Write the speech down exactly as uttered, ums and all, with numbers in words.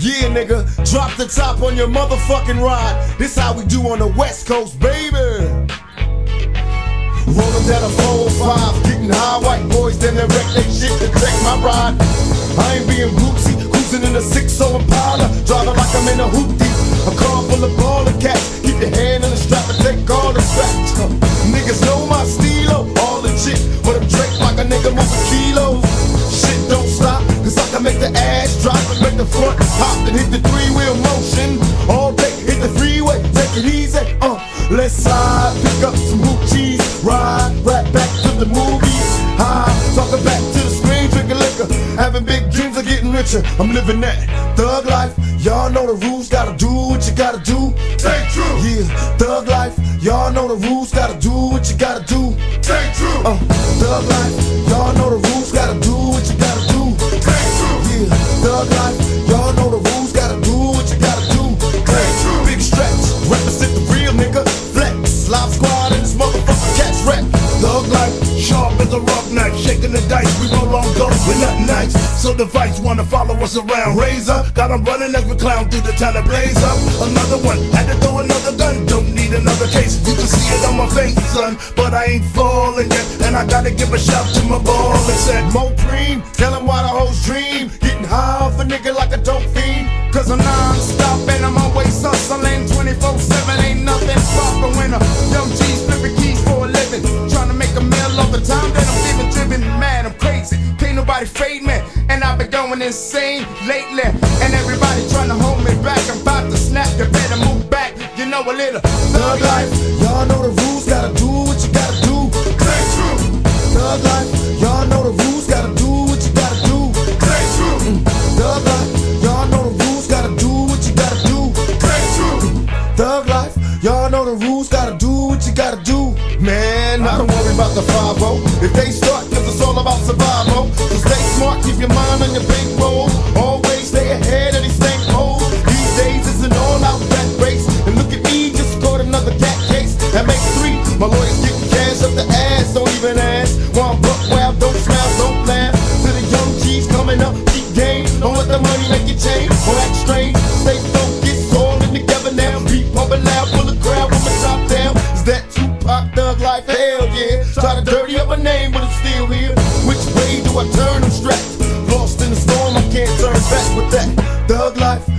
Yeah, nigga, drop the top on your motherfucking ride. This how we do on the West Coast, baby. Rollin' down a four oh five, getting high. White boys, then they wreck that shit to check my ride. I ain't being groupsy, cruising in a six oh Impala, driving like I'm in a hoopty. A car full of baller cats, keep your hand on the strap and take all the scratch. Huh. Niggas know my steelo, all the shit, but I'm draped like a nigga moving kilos. Shit don't stop, cause I can make the ass drop and make the front pop and hit the three-wheel motion. All day, hit the freeway, take it easy, uh, let's slide, pick up some hoop cheese, ride right back to the movies. High, talking back to the screen, drinking liquor, having big dreams of getting richer. I'm living that thug life, y'all know the rules, gotta do what you gotta do. Stay true. Yeah, thug life, y'all know the rules, gotta do what you gotta do. Stay true. Uh, thug life, y'all know the rules, gotta do what you gotta do. Stay true. Yeah, thug life, y'all know the rules, gotta do what you gotta do. Stay true. Big stretch, represent the real nigga, flex, live squad and this motherfucker catch wreck. Thug life, sharp as a rough knife, shaking the dice, we roll on ghosts, we're not nice. So the vice wanna follow us around, razor, got them running like a clown through the town to blaze up. Another one, had to throw another gun, don't need another case, you can see it on my face, son. But I ain't falling yet, and I gotta give a shout to my ball and said, Mopreen, tell him why the hoes dream, getting high off a nigga like a dope fiend. Cause I'm non-stop and I'm always hustling, twenty-four seven ain't nothing proper when a young G's flipping keys for a living. Trying to make a meal all the time that I'm living driven. Man, I'm crazy, can't nobody fade me. And I've been going insane lately, and everybody trying to hold me back. I'm about to snap, you better move back. You know a little thug life, y'all know the rules, gotta do what you gotta do. Stay true. Thug life, y'all know the rules, gotta do what you gotta do. Stay true. Mm. Thug life, y'all know the rules, gotta do what you gotta do. Stay true. Mm. Thug life, y'all know the rules, gotta do what you gotta do. Man, I don't worry about the five oh if they start, cause it's all about survival. So stay smart, keep your mind on your bankroll. Always stay ahead of these stank holes. These days it's an all-out rat race, and look at me, just caught another cat case. That makes three, my lawyers getting cash up the ass. Don't even ask, why I'm buck wild, don't smile, don't laugh. To the young G's coming up, keep game. Don't let the money make you change, or act strange. Stay focused, all in together now. Keep pumping loud, pull the crowd from the top down. Is that Tupac thug life? Hell yeah. Try to dirty up my name, but it's still here. Which way do I turn? I'm strapped, lost in the storm, I can't turn back with that thug life.